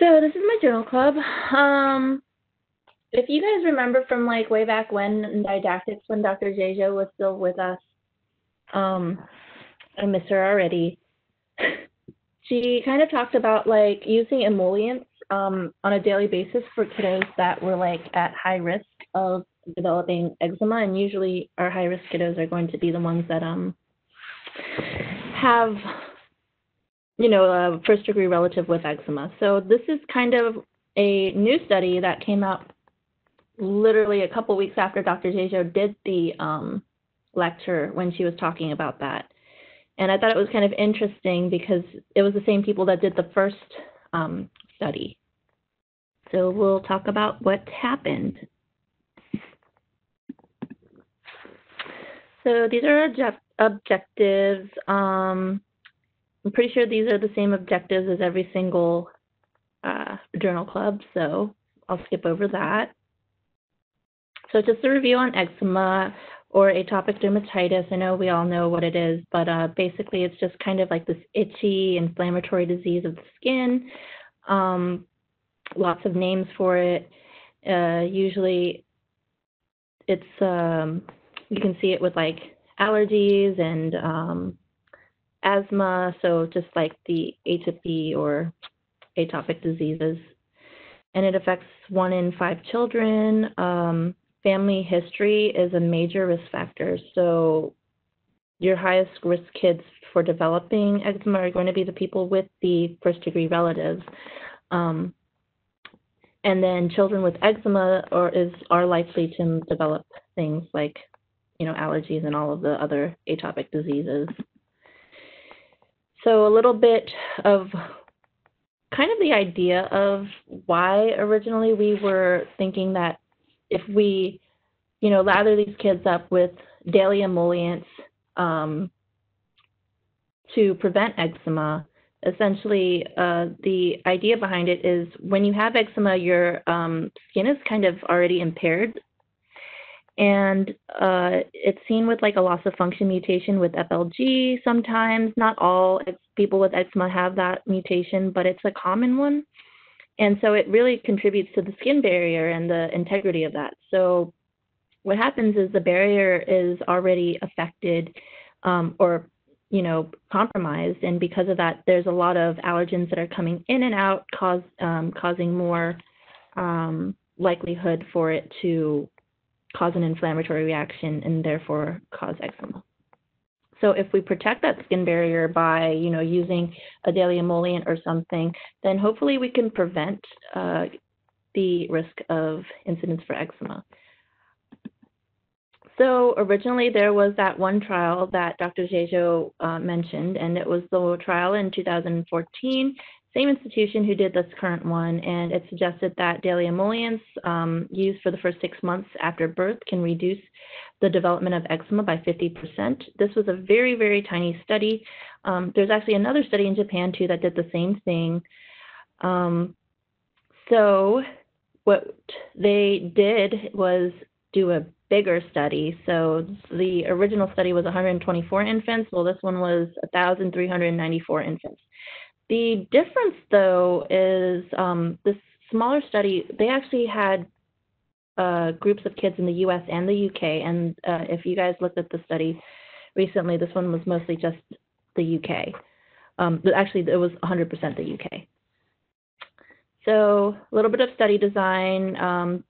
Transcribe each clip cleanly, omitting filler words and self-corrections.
So this is my journal club. If you guys remember from like way back when in didactics, when Dr. Jejo was still with us, I miss her already. She kind of talked about like using emollients on a daily basis for kiddos that were like at high risk of developing eczema, and usually our high risk kiddos are going to be the ones that have, you know, a first degree relative with eczema. So this is kind of a new study that came out literally a couple weeks after Dr. Jejo did the lecture when she was talking about that. And I thought it was kind of interesting because it was the same people that did the first study. So we'll talk about what happened. So these are objectives. I'm pretty sure these are the same objectives as every single journal club, so I'll skip over that. So just a review on eczema or atopic dermatitis. I know we all know what it is, but basically it's just kind of like this itchy inflammatory disease of the skin. Lots of names for it. Usually it's, you can see it with like allergies and asthma, so just like the HFD or atopic diseases. And it affects 1 in 5 children. Family history is a major risk factor. So your highest risk kids for developing eczema are going to be the people with the first degree relatives. And then children with eczema are likely to develop things like, you know, allergies and all of the other atopic diseases. So a little bit of kind of the idea of why originally we were thinking that if we, you know, lather these kids up with daily emollients to prevent eczema, essentially the idea behind it is when you have eczema, your skin is kind of already impaired. And it's seen with like a loss of function mutation with FLG sometimes. Not all people with eczema have that mutation, but it's a common one. And so it really contributes to the skin barrier and the integrity of that. So what happens is the barrier is already affected or, you know, compromised. And because of that, there's a lot of allergens that are coming in and out, causing more likelihood for it to cause an inflammatory reaction and therefore cause eczema. So if we protect that skin barrier by, you know, using a daily emollient or something, then hopefully we can prevent the risk of incidents for eczema. So originally there was that one trial that Dr. Jejo mentioned, and it was the trial in 2014. Same institution who did this current one, and it suggested that daily emollients used for the first 6 months after birth can reduce the development of eczema by 50%. This was a very, very tiny study. There's actually another study in Japan too that did the same thing. So what they did was do a bigger study. So the original study was 124 infants. Well, this one was 1,394 infants. The difference, though, is this smaller study, they actually had groups of kids in the U.S. and the U.K., and if you guys looked at the study recently, this one was mostly just the U.K. But actually, it was 100% the U.K. So a little bit of study design.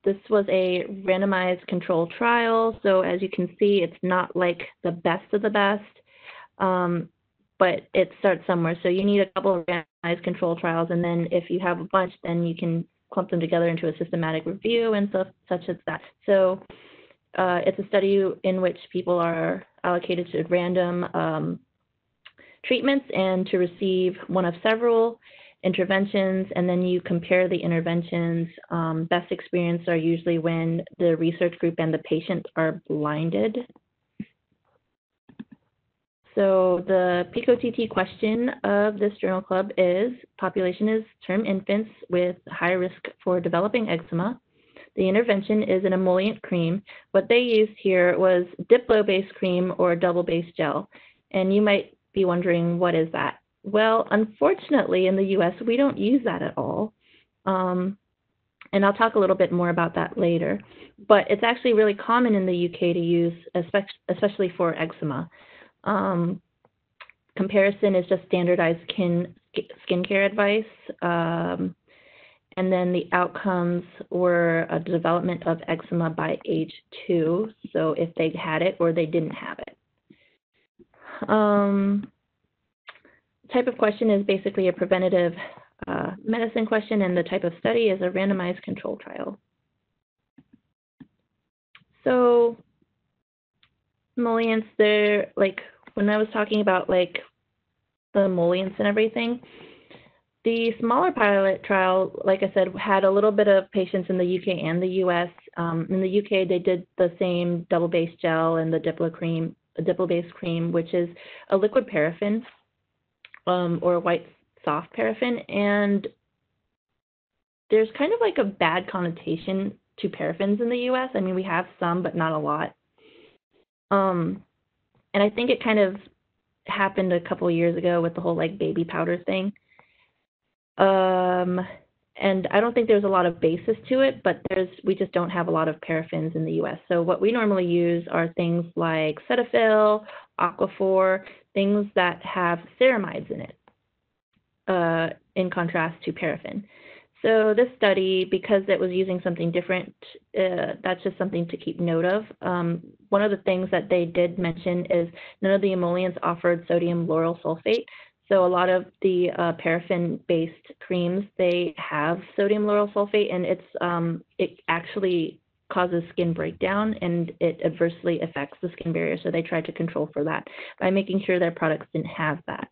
This was a randomized control trial, so as you can see, it's not like the best of the best. But it starts somewhere. So you need a couple of randomized control trials, and then if you have a bunch, then you can clump them together into a systematic review and stuff such as that. So it's a study in which people are allocated to random treatments and to receive one of several interventions, and then you compare the interventions. Best experience are usually when the research group and the patient are blinded. So the PICO-TT question of this journal club is, population is term infants with high risk for developing eczema. The intervention is an emollient cream. What they used here was Diprobase cream or double base gel. And you might be wondering, what is that? Well, unfortunately, in the U.S., we don't use that at all. And I'll talk a little bit more about that later. But it's actually really common in the UK to use, especially for eczema. Comparison is just standardized skincare advice. And then the outcomes were a development of eczema by age 2, so if they had it or they didn't have it. Type of question is basically a preventative medicine question, and the type of study is a randomized control trial. So, emollients, they're like, when I was talking about like the emollients and everything, the smaller pilot trial, like I said, had a little bit of patients in the UK and the US. In the UK, they did the same double-base gel and the Diprobase cream, which is a liquid paraffin or a white soft paraffin. And there's kind of like a bad connotation to paraffins in the US. I mean, we have some, but not a lot. And I think it kind of happened a couple of years ago with the whole like baby powder thing. And I don't think there's a lot of basis to it, but we just don't have a lot of paraffins in the US. So what we normally use are things like Cetaphil, Aquaphor, things that have ceramides in it, in contrast to paraffin. So this study, because it was using something different, that's just something to keep note of. One of the things that they did mention is none of the emollients offered sodium lauryl sulfate. So a lot of the paraffin-based creams, they have sodium lauryl sulfate, and it actually causes skin breakdown, and it adversely affects the skin barrier. So they tried to control for that by making sure their products didn't have that.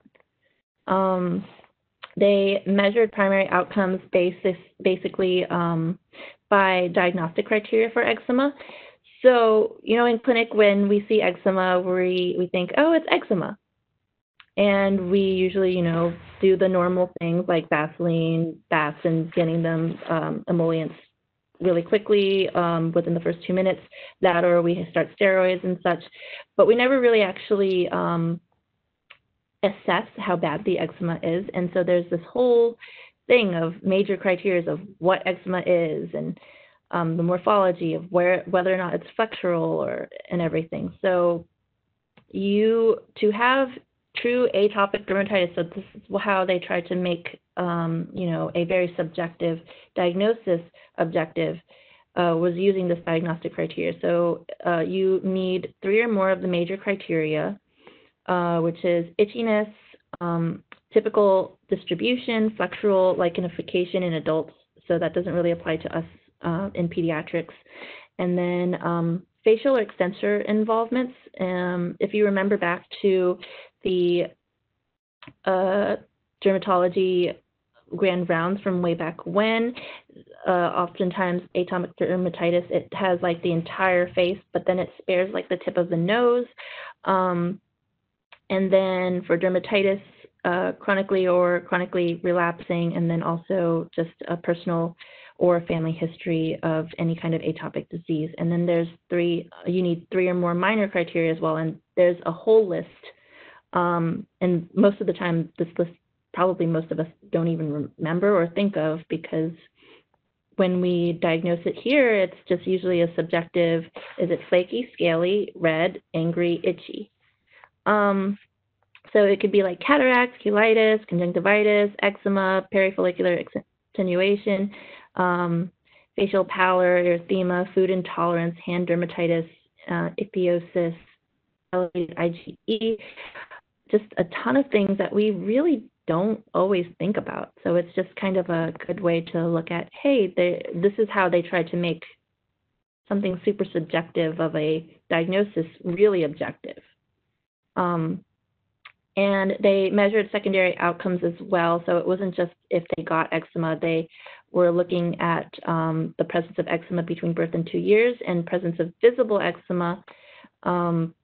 They measured primary outcomes basically by diagnostic criteria for eczema. So, you know, in clinic, when we see eczema, we think, oh, it's eczema. And we usually, you know, do the normal things like Vaseline, baths, and getting them emollients really quickly within the first 2 minutes, that or we start steroids and such. But we never really actually assess how bad the eczema is. And so there's this whole thing of major criteria of what eczema is and the morphology of whether or not it's flexural and everything. So to have true atopic dermatitis, so this is how they try to make, you know, a very subjective diagnosis objective, was using this diagnostic criteria. So you need 3 or more of the major criteria, which is itchiness, typical distribution, flexural lichenification in adults, so that doesn't really apply to us in pediatrics, and then facial or extensor involvements. If you remember back to the dermatology grand rounds from way back when, oftentimes atopic dermatitis, it has like the entire face, but then it spares like the tip of the nose. And then for dermatitis, chronically or chronically relapsing, and then also just a personal or family history of any kind of atopic disease. And then there's you need 3 or more minor criteria as well. And there's a whole list. And most of the time, this list probably most of us don't even remember or think of, because when we diagnose it here, it's just usually a subjective, is it flaky, scaly, red, angry, itchy. So it could be like cataracts, cheilitis, conjunctivitis, eczema, perifollicular attenuation, facial pallor, erythema, food intolerance, hand dermatitis, ichthyosis, elevated IgE. Just a ton of things that we really don't always think about. So it's just kind of a good way to look at, hey, this is how they try to make something super subjective of a diagnosis really objective. And they measured secondary outcomes as well. So it wasn't just if they got eczema, they were looking at the presence of eczema between birth and 2 years and presence of visible eczema. So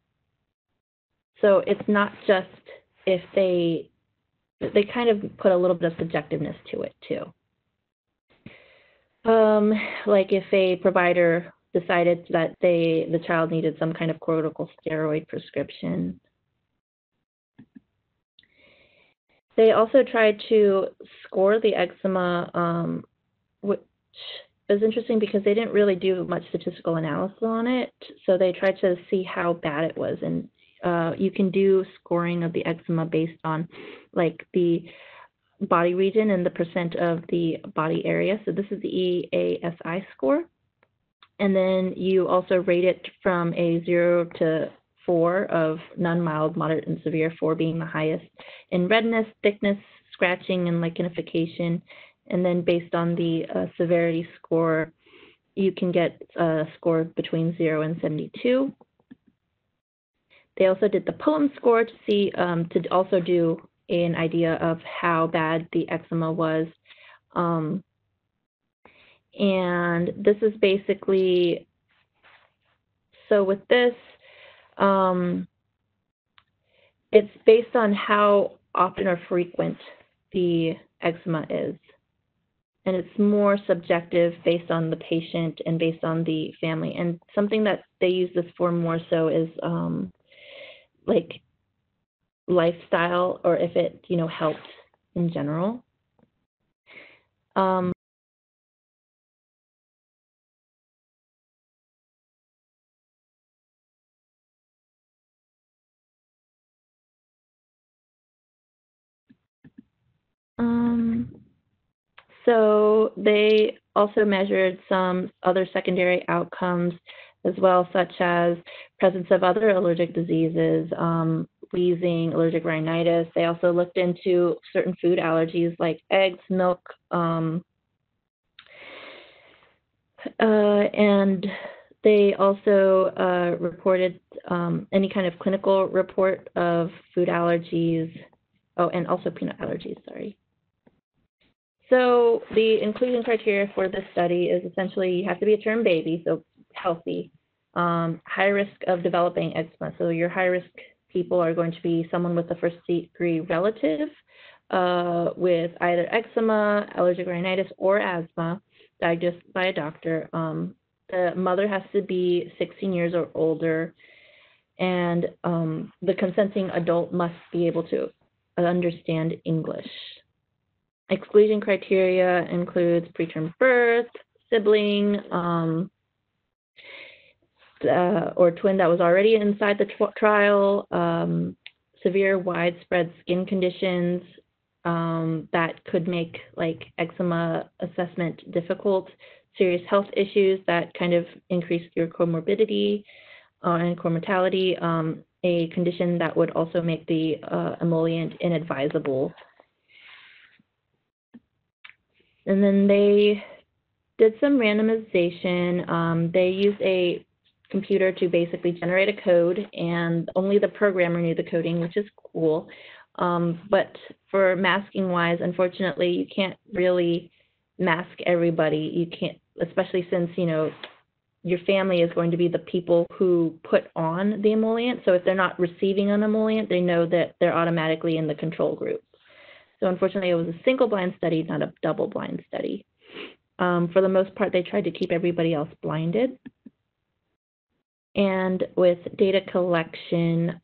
it's not just if they kind of put a little bit of subjectiveness to it too. Like if a provider decided that the child needed some kind of corticosteroid prescription. They also tried to score the eczema, which is interesting because they didn't really do much statistical analysis on it. So they tried to see how bad it was. And you can do scoring of the eczema based on like the body region and the percent of the body area. So this is the EASI score. And then you also rate it from a 0 to 4 of none, mild, moderate, and severe, 4 being the highest in redness, thickness, scratching, and lichenification. And then based on the severity score, you can get a score between 0 and 72. They also did the POEM score to see, to also do an idea of how bad the eczema was. And this is basically, so with this, it's based on how often or frequent the eczema is. And it's more subjective based on the patient and based on the family. And something that they use this for more so is like lifestyle, or if it, you know, helped in general. So they also measured some other secondary outcomes as well, such as presence of other allergic diseases, wheezing, allergic rhinitis. They also looked into certain food allergies like eggs, milk, and they also reported any kind of clinical report of food allergies, oh, and also peanut allergies, sorry. So the inclusion criteria for this study is essentially you have to be a term baby, so healthy, high risk of developing eczema. So your high risk people are going to be someone with a first degree relative with either eczema, allergic rhinitis, or asthma diagnosed by a doctor. The mother has to be 16 years or older, and the consenting adult must be able to understand English. Exclusion criteria includes preterm birth, sibling, or twin that was already inside the trial, severe widespread skin conditions that could make like eczema assessment difficult, serious health issues that kind of increase your comorbidity and comortality, a condition that would also make the emollient inadvisable. And then they did some randomization. They used a computer to basically generate a code, and only the programmer knew the coding, which is cool. But for masking-wise, unfortunately, you can't really mask everybody. You can't, especially since, you know, your family is going to be the people who put on the emollient. So if they're not receiving an emollient, they know that they're automatically in the control group. So unfortunately, it was a single-blind study, not a double-blind study. For the most part, they tried to keep everybody else blinded. And with data collection,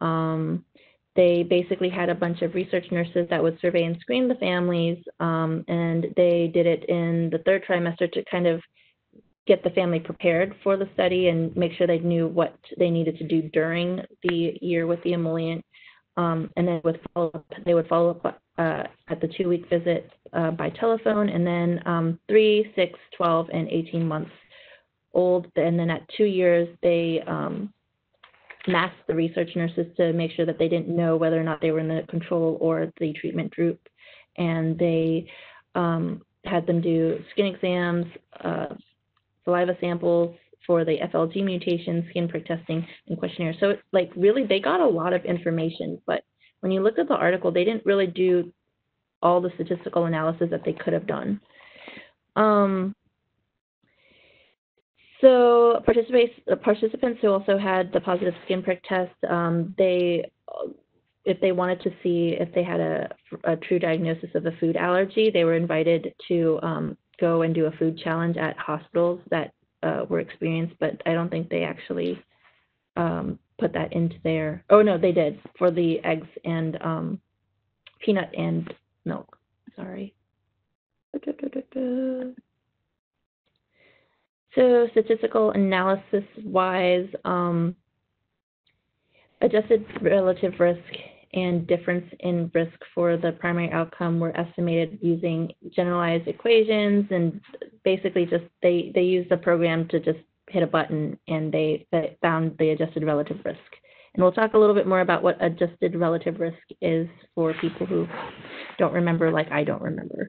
they basically had a bunch of research nurses that would survey and screen the families, and they did it in the third trimester to kind of get the family prepared for the study and make sure they knew what they needed to do during the year with the emollient. And then with follow-up, they would follow up at the 2-week visit by telephone, and then 3, 6, 12, and 18 months old. And then at 2 years, they masked the research nurses to make sure that they didn't know whether or not they were in the control or the treatment group. And they had them do skin exams, saliva samples for the FLG mutation, skin prick testing, and questionnaire. So it's like really, they got a lot of information, but when you look at the article, they didn't really do all the statistical analysis that they could have done. So participants who also had the positive skin prick test, if they wanted to see if they had a true diagnosis of a food allergy, they were invited to go and do a food challenge at hospitals that were experienced, but I don't think they actually put that into their, oh no, they did for the eggs and peanut and No, sorry. So statistical analysis-wise, adjusted relative risk and difference in risk for the primary outcome were estimated using generalized equations, and basically just they used the program to just hit a button, and they found the adjusted relative risk. And we'll talk a little bit more about what adjusted relative risk is for people who don't remember, like I don't remember.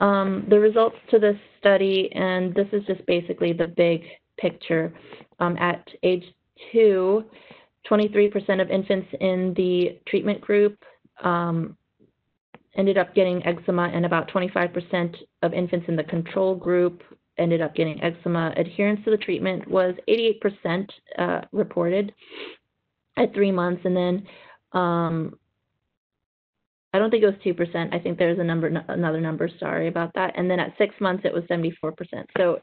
The results to this study, and this is just basically the big picture. At age 2, 23% of infants in the treatment group ended up getting eczema, and about 25% of infants in the control group ended up getting eczema. Adherence to the treatment was 88% reported at 3 months, and then I don't think it was 2%. I think there's another number. Sorry about that. And then at 6 months, it was 74%. So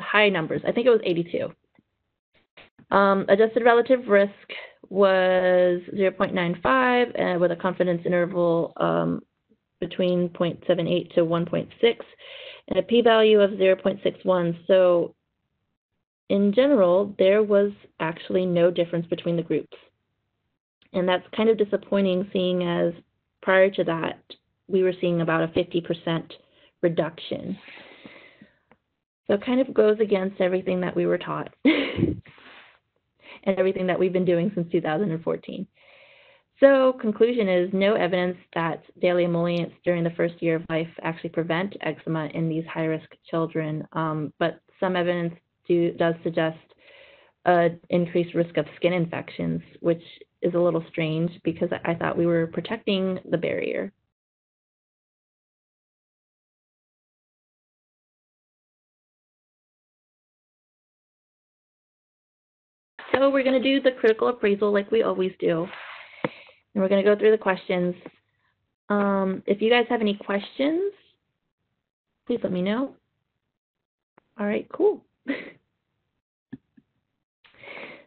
high numbers. I think it was 82. Adjusted relative risk was 0.95 with a confidence interval between 0.78 to 1.6 and a p-value of 0.61. So in general, there was actually no difference between the groups. And that's kind of disappointing, seeing as prior to that, we were seeing about a 50% reduction. So it kind of goes against everything that we were taught and everything that we've been doing since 2014. So conclusion is no evidence that daily emollients during the first year of life actually prevent eczema in these high-risk children, but some evidence does suggest an increased risk of skin infections, which is a little strange because I thought we were protecting the barrier. So we're going to do the critical appraisal like we always do. And we're going to go through the questions. If you guys have any questions, please let me know. All right, cool.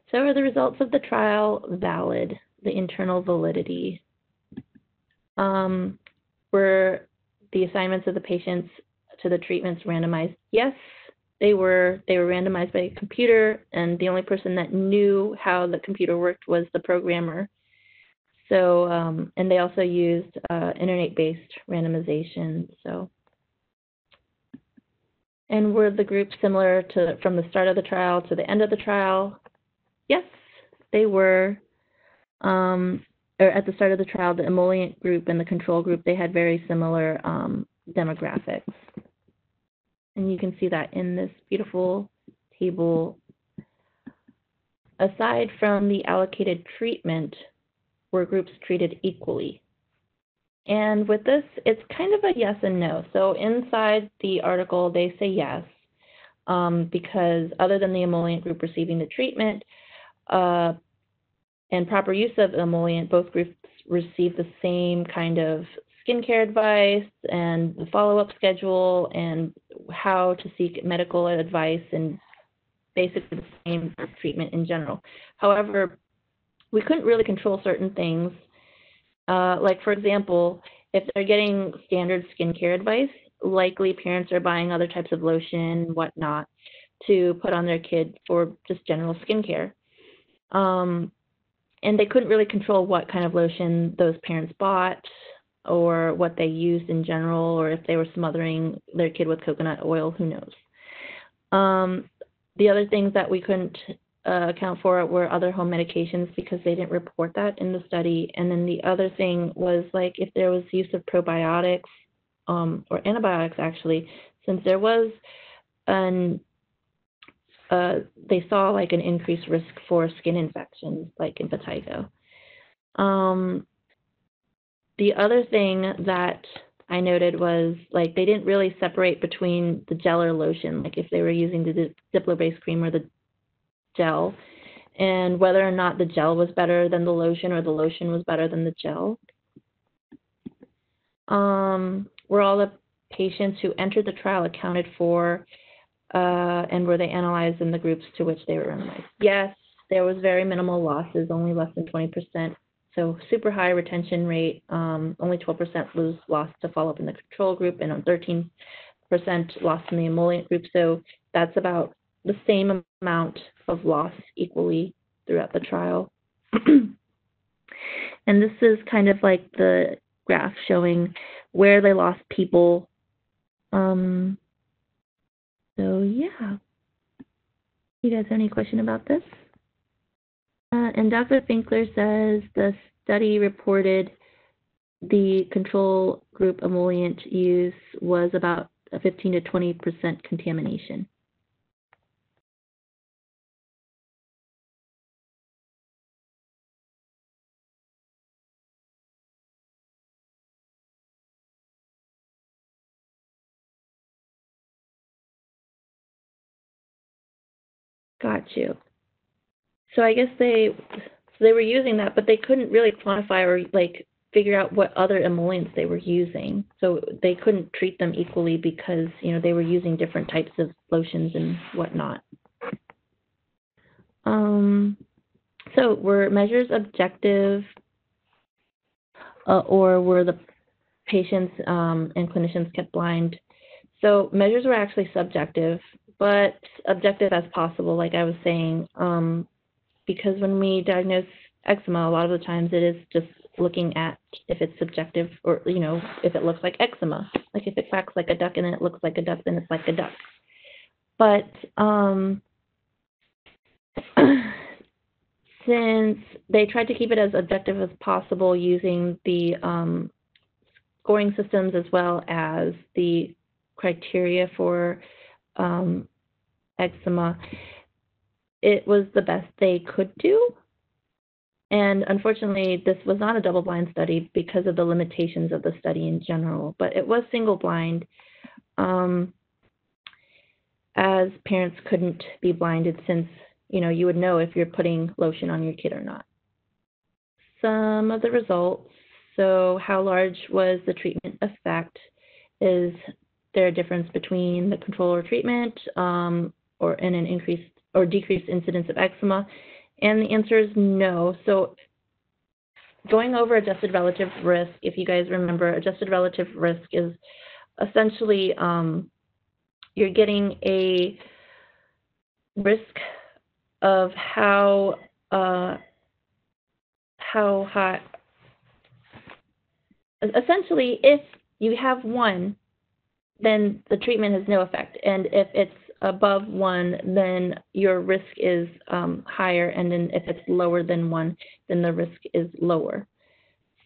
So are the results of the trial valid, the internal validity? Were the assignments of the patients to the treatments randomized? Yes, they were. They were randomized by a computer, and the only person that knew how the computer worked was the programmer. So, and they also used internet-based randomization. So, and were the groups similar to from the start of the trial to the end of the trial? Yes, they were. Or at the start of the trial, the emollient group and the control group, they had very similar demographics. And you can see that in this beautiful table. Aside from the allocated treatment, were groups treated equally? And with this, it's kind of a yes and no. So inside the article, they say yes, because other than the emollient group receiving the treatment, and proper use of emollient, both groups received the same kind of skincare advice and the follow-up schedule and how to seek medical advice and basically the same treatment in general. However, we couldn't really control certain things. Like, for example, if they're getting standard skincare advice, likely parents are buying other types of lotion, whatnot, to put on their kid for just general skincare. And they couldn't really control what kind of lotion those parents bought or what they used in general, or if they were smothering their kid with coconut oil, who knows. The other things that we couldn't account for were other home medications because they didn't report that in the study. And then the other thing was, like, if there was use of probiotics or antibiotics, actually, since there was an they saw like an increased risk for skin infections, like in impetigo. The other thing that I noted was, like, they didn't really separate between the gel or lotion, like if they were using the Diprobase cream or the gel, and whether or not the gel was better than the lotion or the lotion was better than the gel. Were all the patients who entered the trial accounted for, and were they analyzed in the groups to which they were randomized? Yes, there was very minimal losses, only less than 20%. So super high retention rate, only 12% lost to follow-up in the control group, and on 13% lost in the emollient group. So that's about the same amount of loss equally throughout the trial. And this is kind of like the graph showing where they lost people. So yeah, you guys have any question about this? And Dr. Finkler says the study reported the control group emollient use was about a 15 to 20% contamination. Got you. So I guess they were using that, but they couldn't really quantify or like figure out what other emollients they were using. So they couldn't treat them equally because, you know, they were using different types of lotions and whatnot. So were measures objective, or were the patients and clinicians kept blind? So measures were actually subjective, but objective as possible, like I was saying, because when we diagnose eczema, a lot of the times it is just looking at if it's subjective or, you know, if it looks like eczema. Like if it quacks like a duck and then it looks like a duck, then it's like a duck. But since they tried to keep it as objective as possible using the scoring systems as well as the criteria for eczema, it was the best they could do. And unfortunately, this was not a double-blind study because of the limitations of the study in general, but it was single-blind, as parents couldn't be blinded since, you know, you would know if you're putting lotion on your kid or not. Some of the results, so how large was the treatment effect? Is there a difference between the control or treatment, or in an increased or decreased incidence of eczema? And the answer is no. So going over adjusted relative risk, if you guys remember, adjusted relative risk is essentially you're getting a risk of how high, essentially if you have one, then the treatment has no effect. And if it's above one, then your risk is higher. And then if it's lower than one, then the risk is lower.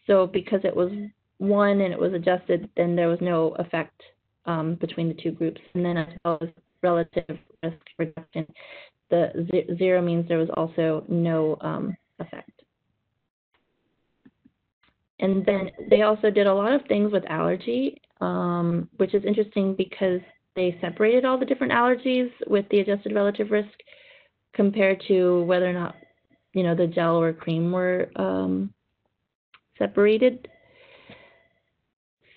So because it was one and it was adjusted, then there was no effect between the two groups. And then as well as relative risk reduction, the zero means there was also no effect. And then they also did a lot of things with allergy, which is interesting because they separated all the different allergies with the adjusted relative risk compared to whether or not, you know, the gel or cream were separated.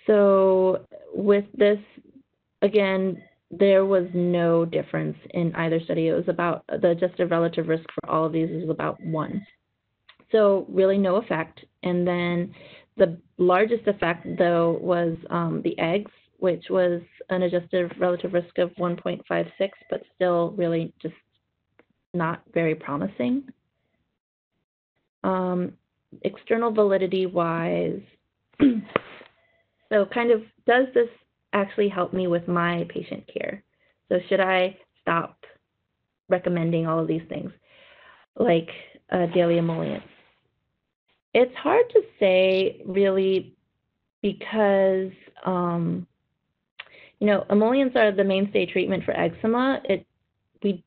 So with this, again, there was no difference in either study. It was about, the adjusted relative risk for all of these is about one. So really no effect. And then the largest effect, though, was the eggs, which was an adjusted relative risk of 1.56, but still really just not very promising. External validity-wise, so kind of, does this actually help me with my patient care? So should I stop recommending all of these things, like daily emollients? It's hard to say, really, because, you know, emollients are the mainstay treatment for eczema. We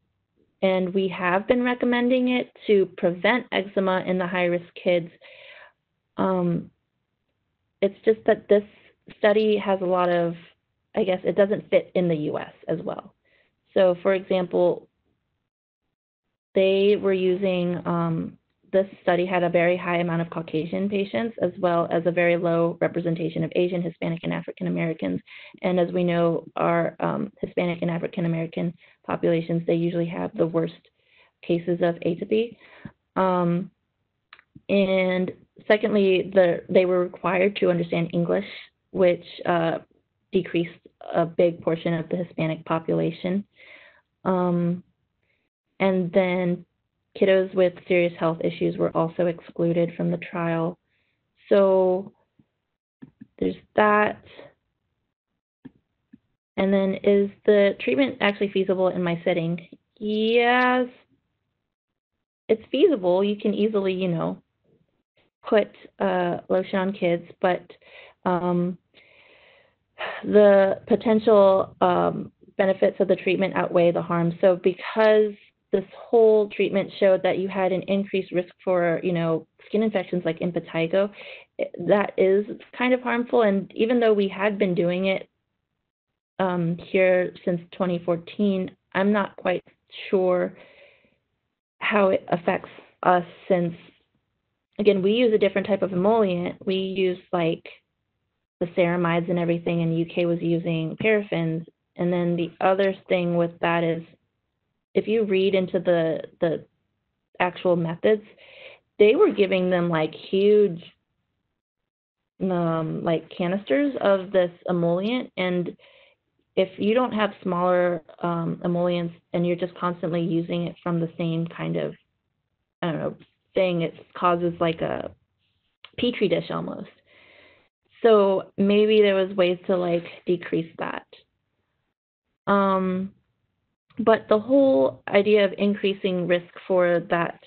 have been recommending it to prevent eczema in the high-risk kids. It's just that this study has a lot of, I guess, it doesn't fit in the U.S. as well. So, for example, they were using, this study had a very high amount of Caucasian patients, as well as a very low representation of Asian, Hispanic, and African Americans. And as we know, our Hispanic and African American populations, they usually have the worst cases of atopy. And secondly, they were required to understand English, which decreased a big portion of the Hispanic population. And then kiddos with serious health issues were also excluded from the trial. So there's that. And then, is the treatment actually feasible in my setting? Yes, it's feasible. You can easily, you know, put lotion on kids, but the potential benefits of the treatment outweigh the harm. So because this whole treatment showed that you had an increased risk for, you know, skin infections like impetigo, that is kind of harmful. And even though we had been doing it here since 2014, I'm not quite sure how it affects us since, again, we use a different type of emollient. We use like the ceramides and everything, and the UK was using paraffins. And then the other thing with that is, if you read into the actual methods, they were giving them like huge like canisters of this emollient, and if you don't have smaller emollients and you're just constantly using it from the same kind of, I don't know, thing, it causes like a petri dish almost. So maybe there was ways to like decrease that. But the whole idea of increasing risk for that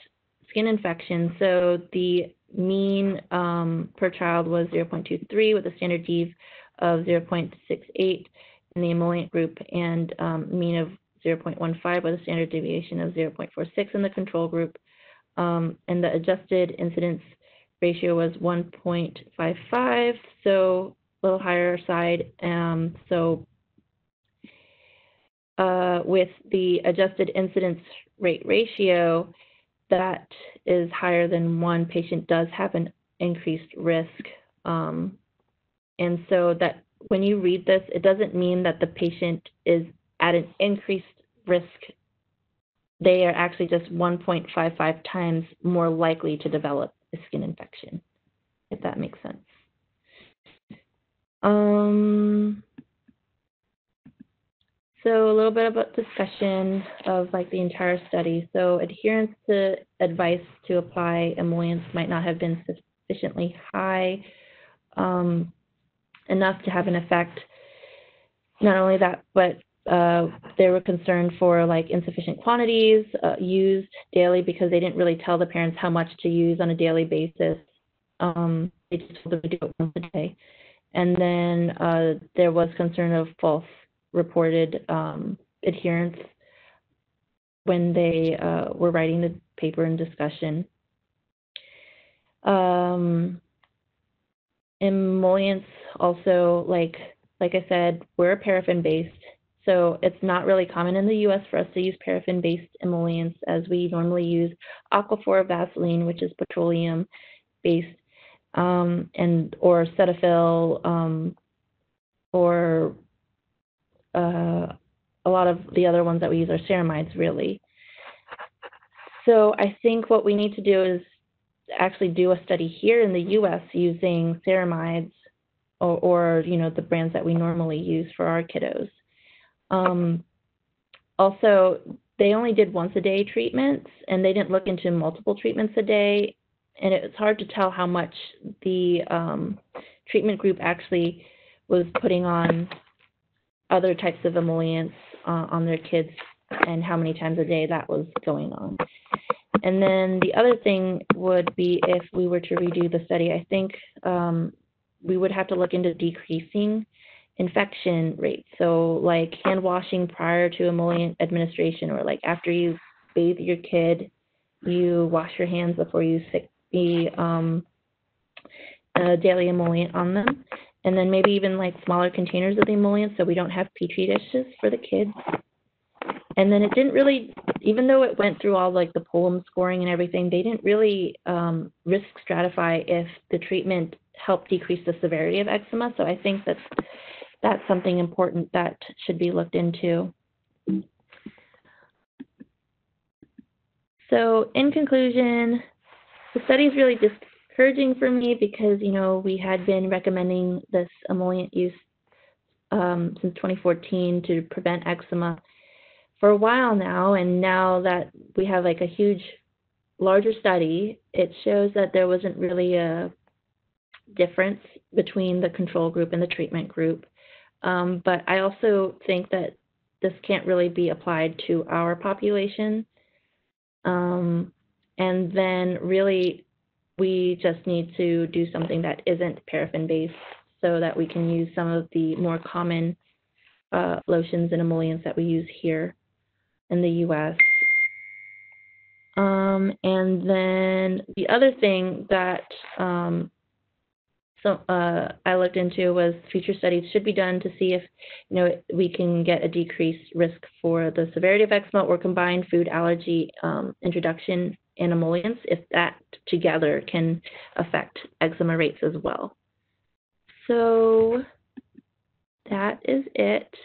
skin infection, so the mean per child was 0.23 with a standard deviation of 0.68 in the emollient group, and mean of 0.15 with a standard deviation of 0.46 in the control group. And the adjusted incidence ratio was 1.55, so a little higher side. With the adjusted incidence rate ratio that is higher than one, patient does have an increased risk. And so that when you read this, it doesn't mean that the patient is at an increased risk. They are actually just 1.55 times more likely to develop a skin infection, if that makes sense. So a little bit about discussion of like the entire study. So adherence to advice to apply emollients might not have been sufficiently high enough to have an effect. Not only that, but they were concerned for like insufficient quantities used daily, because they didn't really tell the parents how much to use on a daily basis. They just told them to do it once a day. And then there was concern of false reported adherence when they were writing the paper and discussion. Emollients also, like I said, we're paraffin-based, so it's not really common in the U.S. for us to use paraffin-based emollients, as we normally use aquaphor Vaseline, which is petroleum-based, or Cetaphil, or a lot of the other ones that we use are ceramides, really. So I think what we need to do is actually do a study here in the U.S. using ceramides or you know, the brands that we normally use for our kiddos. Also, they only did once-a-day treatments, and they didn't look into multiple treatments a day, and it's hard to tell how much the treatment group actually was putting on other types of emollients on their kids, and how many times a day that was going on. And then the other thing would be, if we were to redo the study, I think we would have to look into decreasing infection rates. So like hand washing prior to emollient administration, or like after you bathe your kid, you wash your hands before you stick the daily emollient on them. And then maybe even like smaller containers of the emollient, so we don't have petri dishes for the kids. And then it didn't really, even though it went through all like the POEM scoring and everything, they didn't really risk stratify if the treatment helped decrease the severity of eczema. So I think that's something important that should be looked into. So in conclusion, this study is really discouraging for me because, you know, we had been recommending this emollient use since 2014 to prevent eczema for a while now, and now that we have like a huge, larger study, it shows that there wasn't really a difference between the control group and the treatment group. But I also think that this can't really be applied to our population. And then really, we just need to do something that isn't paraffin-based so that we can use some of the more common lotions and emollients that we use here in the US. And then the other thing that I looked into was future studies should be done to see if, you know, we can get a decreased risk for the severity of eczema or combined food allergy introduction and emollients, if that together can affect eczema rates as well. So that is it.